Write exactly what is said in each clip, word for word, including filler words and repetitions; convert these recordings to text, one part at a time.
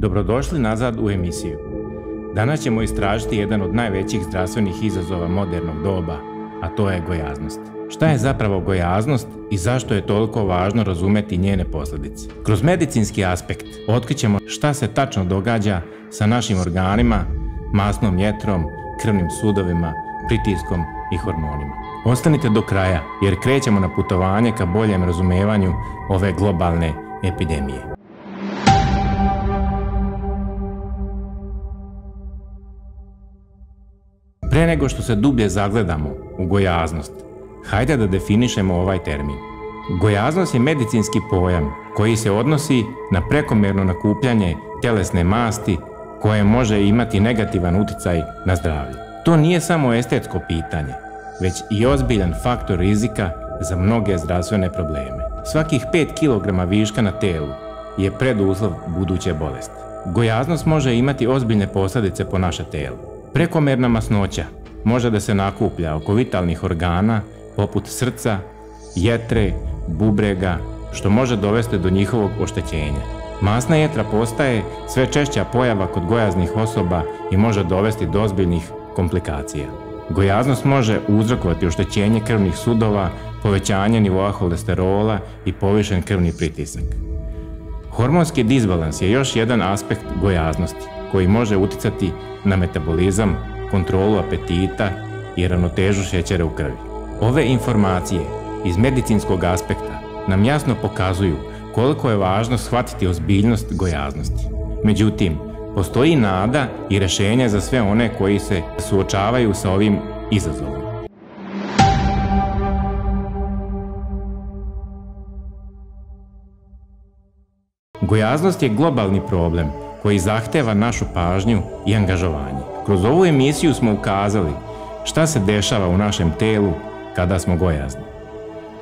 Dobrodošli nazad u emisiju. Danas ćemo istražiti jedan od najvećih zdravstvenih izazova modernog doba, a to je gojaznost. Šta je zapravo gojaznost i zašto je toliko važno razumeti njene posljedice? Kroz medicinski aspekt otkrićemo šta se tačno događa sa našim organima, masnom jetrom, krvnim sudovima, pritiskom i hormonima. Ostanite do kraja jer krećemo na putovanje ka boljem razumijevanju ove globalne epidemije. Pre nego što se dublje zagledamo u gojaznost, hajde da definišemo ovaj termin. Gojaznost je medicinski pojam koji se odnosi na prekomjerno nakupljanje telesne masti koje može imati negativan uticaj na zdravlje. To nije samo estetsko pitanje, već i ozbiljan faktor rizika za mnoge zdravstvene probleme. Svakih pet kilograma viška na telu je preduslov buduće bolesti. Gojaznost može imati ozbiljne posljedice po naše telo. Prekomerna masnoća može da se nakuplja oko vitalnih organa poput srca, jetre, bubrega, što može dovesti do njihovog oštećenja. Masna jetra postaje sve češća pojava kod gojaznih osoba i može dovesti do ozbiljnih komplikacija. Gojaznost može uzrokovati oštećenje krvnih sudova, povećanje nivoa holesterola i povišen krvni pritisak. Hormonski disbalans je još jedan aspekt gojaznosti koji može uticati na metabolizam, kontrolu apetita i ravnotežu šećera u krvi. Ove informacije iz medicinskog aspekta nam jasno pokazuju koliko je važno shvatiti ozbiljnost gojaznosti. Međutim, postoji nada i rješenje za sve one koji se suočavaju sa ovim izazovom. Gojaznost je globalni problem koji zahteva našu pažnju i angažovanje. Kroz ovu emisiju smo ukazali šta se dešava u našem telu kada smo gojazni.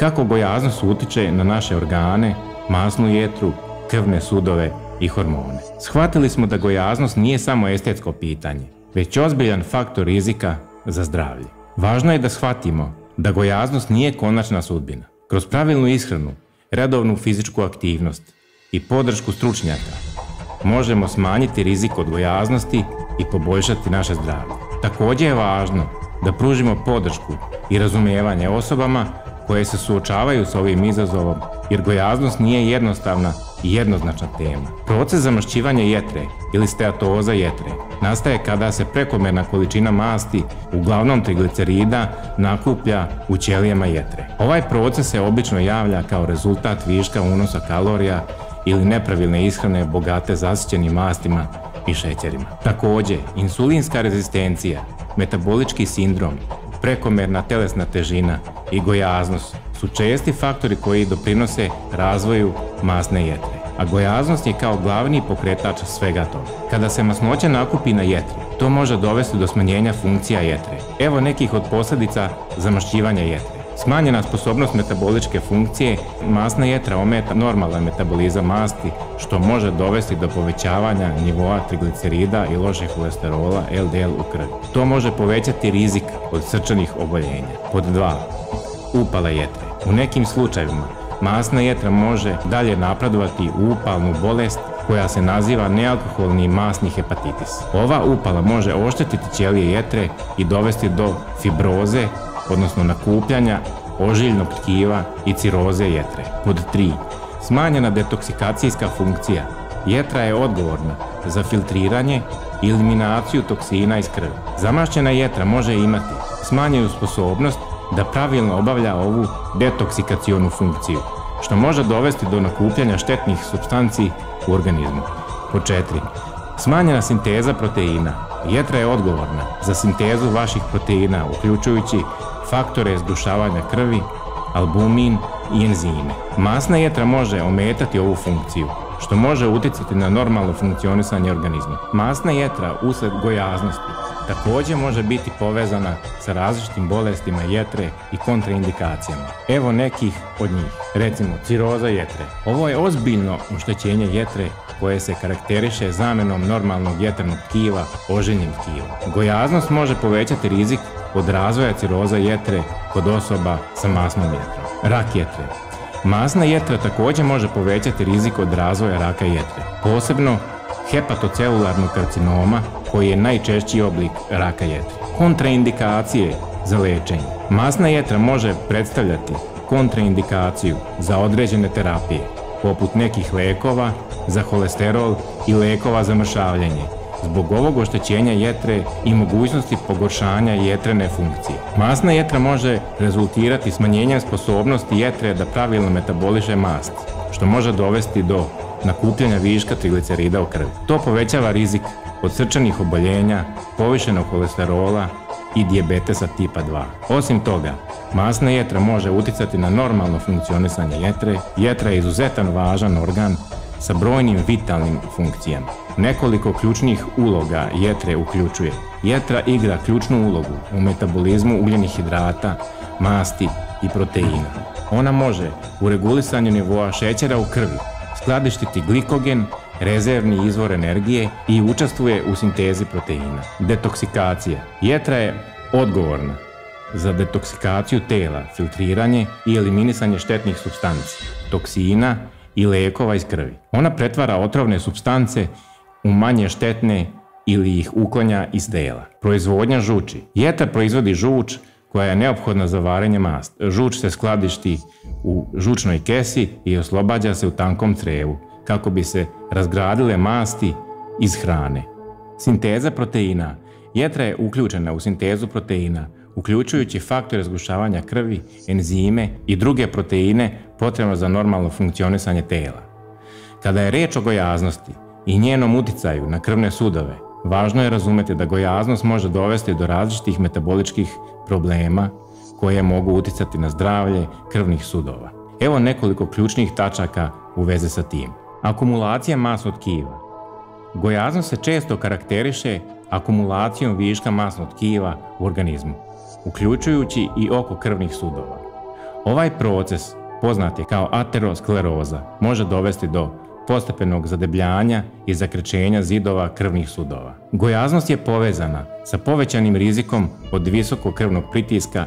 Kako gojaznost utiče na naše organe, masnu jetru, krvne sudove i hormone. Shvatili smo da gojaznost nije samo estetsko pitanje, već ozbiljan faktor rizika za zdravlje. Važno je da shvatimo da gojaznost nije konačna sudbina. Kroz pravilnu ishranu, redovnu fizičku aktivnost i podršku stručnjaka možemo smanjiti rizik od gojaznosti i poboljšati naše zdravlje. Također je važno da pružimo podršku i razumijevanje osobama koje se suočavaju s ovim izazovom, jer gojaznost nije jednostavna i jednoznačna tema. Proces zamašćivanja jetre ili steatoza jetre nastaje kada se prekomjerna količina masti, uglavnom triglicerida, nakuplja u ćelijama jetre. Ovaj proces se obično javlja kao rezultat viška unosa kalorija ili nepravilne ishrane bogate zasićenim mastima i šećerima. Također, insulinska rezistencija, metabolički sindrom, prekomerna telesna težina i gojaznost su česti faktori koji doprinose razvoju masne jetre, a gojaznost je kao glavni pokretač svega toga. Kada se masnoća nakupi na jetri, to može dovesti do smanjenja funkcija jetre. Evo nekih od posljedica zamašćivanja jetre. Smanjena sposobnost metaboličke funkcije, masna jetra ometa normalan metabolizam masti, što može dovesti do povećavanja nivoa triglicerida i lošeg holesterola L D L u krvi. To može povećati rizik od srčanih oboljenja. Pod dva. Upala jetre. U nekim slučajevima masna jetra može dalje napredovati u upalnu bolest koja se naziva nealkoholni masni hepatitis. Ova upala može oštetiti ćelije jetre i dovesti do fibroze, odnosno nakupljanja ožiljnog tkiva i ciroze jetre. Pod tri. Smanjena detoksikacijska funkcija. Jetra je odgovorna za filtriranje i eliminaciju toksina iz krvi. Zamašćena jetra može imati smanjenu sposobnost da pravilno obavlja ovu detoksikacionu funkciju, što može dovesti do nakupljanja štetnih supstanci u organizmu. Pod četiri. Smanjena sinteza proteina. Jetra je odgovorna za sintezu vaših proteina, uključujući faktore zgrušavanja krvi, albumin i enzime. Masna jetra može ometati ovu funkciju, što može utjecati na normalno funkcionisanje organizma. Masna jetra usled gojaznosti također može biti povezana sa različitim bolestima jetre i kontraindikacijama. Evo nekih od njih, recimo ciroza jetre. Ovo je ozbiljno oštećenje jetre koje se karakteriše zamjenom normalnog jetrenog tkiva ožiljnim tkivom. Gojaznost može povećati rizik od razvoja ciroza jetre kod osoba sa masnom jetrom. Rak jetre. Masna jetra također može povećati rizik od razvoja raka jetre, posebno hepatocelularnog karcinoma, koji je najčešći oblik raka jetre. Kontraindikacije za lečenje. Masna jetra može predstavljati kontraindikaciju za određene terapije, poput nekih lekova za holesterol i lekova za mršavljenje, zbog ovog oštećenja jetre i mogućnosti pogoršanja jetrene funkcije. Masna jetra može rezultirati smanjenjem sposobnosti jetre da pravilno metaboliše mast, što može dovesti do nakupljanja viška triglicerida u krvi. To povećava rizik od srčanih oboljenja, povišenog holesterola i dijabetesa tipa dva. Osim toga, masna jetra može uticati na normalno funkcionisanje jetre. Jetra je izuzetan važan organ sa brojnim vitalnim funkcijama. Nekoliko ključnih uloga jetre uključuje. Jetra igra ključnu ulogu u metabolizmu ugljenih hidrata, masti i proteina. Ona može u regulisanju nivoa šećera u krvi skladištiti glikogen, rezervni izvor energije, i učestvuje u sintezi proteina. Detoksikacija. Jetra je odgovorna za detoksikaciju tela, filtriranje i eliminisanje štetnih supstanci, toksina i lekova iz krvi. Ona pretvara otrovne supstance u manje štetne ili ih uklanja iz tela. Proizvodnja žuči. Jetra proizvodi žuč koja je neophodna za varenje masti. Žuč se skladišti u žučnoj kesi i oslobađa se u tankom crevu kako bi se razgradile masti iz hrane. Sinteza proteina. Jetra je uključena u sintezu proteina, uključujući faktore zgrušavanja krvi, enzime i druge proteine potrebno za normalno funkcionisanje tela. Kada je reč o gojaznosti i njenom uticaju na krvne sudove, važno je razumeti da gojaznost može dovesti do različitih metaboličkih problema koje mogu uticati na zdravlje krvnih sudova. Evo nekoliko ključnih tačaka u vezi sa tim. Akumulacija masnog tkiva. Gojaznost se često karakteriše akumulacijom viška masnog tkiva u organizmu, uključujući i oko krvnih sudova. Ovaj proces, poznat je kao ateroskleroza, može dovesti do postepenog zadebljanja i zakrčenja zidova krvnih sudova. Gojaznost je povezana sa povećanim rizikom od visokog krvnog pritiska,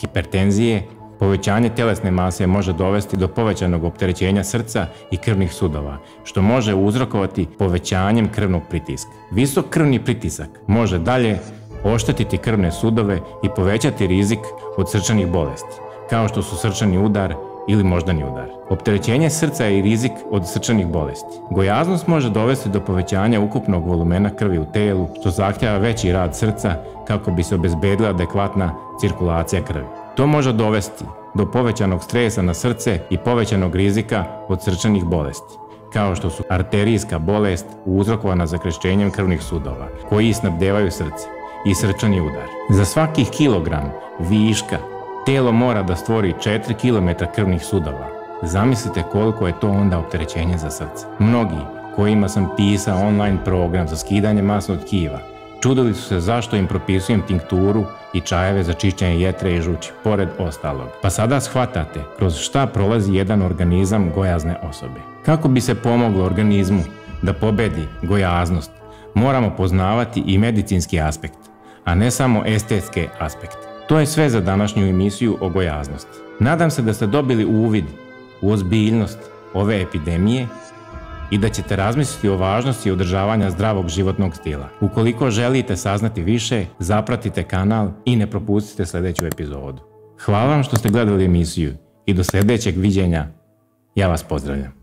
hipertenzije. Povećanje telesne mase može dovesti do povećanog opterećenja srca i krvnih sudova, što može uzrokovati povećanjem krvnog pritiska. Visok krvni pritisak može dalje oštetiti krvne sudove i povećati rizik od srčanih bolesti, kao što su srčani udar ili moždani udar. Opterećenje srca i rizik od srčanih bolesti. Gojaznost može dovesti do povećanja ukupnog volumena krvi u telu, što zahtjeva veći rad srca kako bi se obezbedila adekvatna cirkulacija krvi. To može dovesti do povećanog stresa na srce i povećanog rizika od srčanih bolesti, kao što su arterijska bolest uzrokovana zakrčenjem krvnih sudova koji snabdevaju srce, i srčani udar. Za svakih kilogram viška telo mora da stvori četiri kilometra krvnih sudova. Zamislite koliko je to onda opterećenje za srce. Mnogi kojima sam pisao online program za skidanje masnog tkiva čudili su se zašto im propisujem tinkturu i čajeve za čišćenje jetre i žuči, pored ostalog. Pa sada shvatate kroz šta prolazi jedan organizam gojazne osobe. Kako bi se pomoglo organizmu da pobedi gojaznost, moramo poznavati i medicinski aspekt, a ne samo estetski aspekt. To je sve za današnju emisiju o gojaznosti. Nadam se da ste dobili uvid u ozbiljnost ove epidemije i da ćete razmisliti o važnosti održavanja zdravog životnog stila. Ukoliko želite saznati više, zapratite kanal i ne propustite sljedeću epizodu. Hvala vam što ste gledali emisiju i do sljedećeg viđenja. Ja vas pozdravljam.